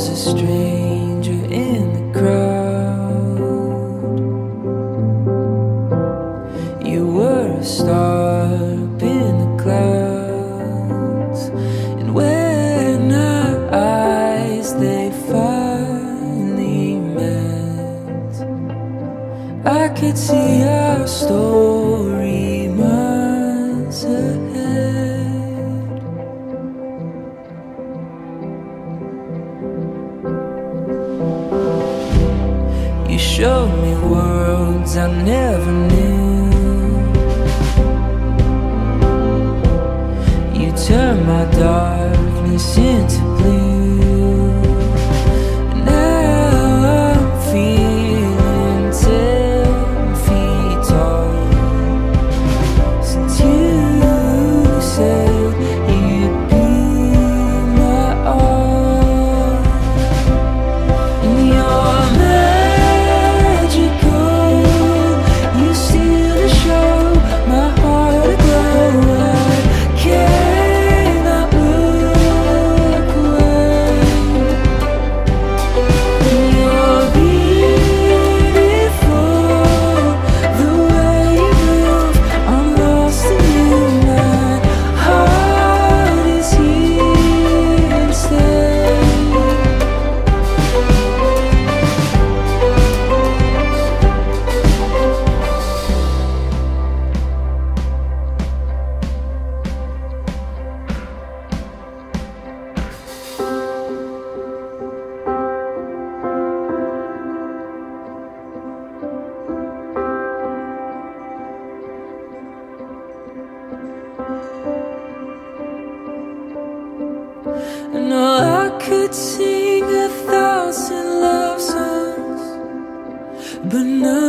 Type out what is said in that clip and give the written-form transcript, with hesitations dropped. A stranger in the crowd, you were a star up in the clouds, and when our eyes they finally met, I could see our story miles ahead. You showed me worlds I never knew. You turned my darkness into blue. Now I'm feeling 10 feet tall, since you said you'd be my all. And you're and all I could sing 1,000 love songs, but now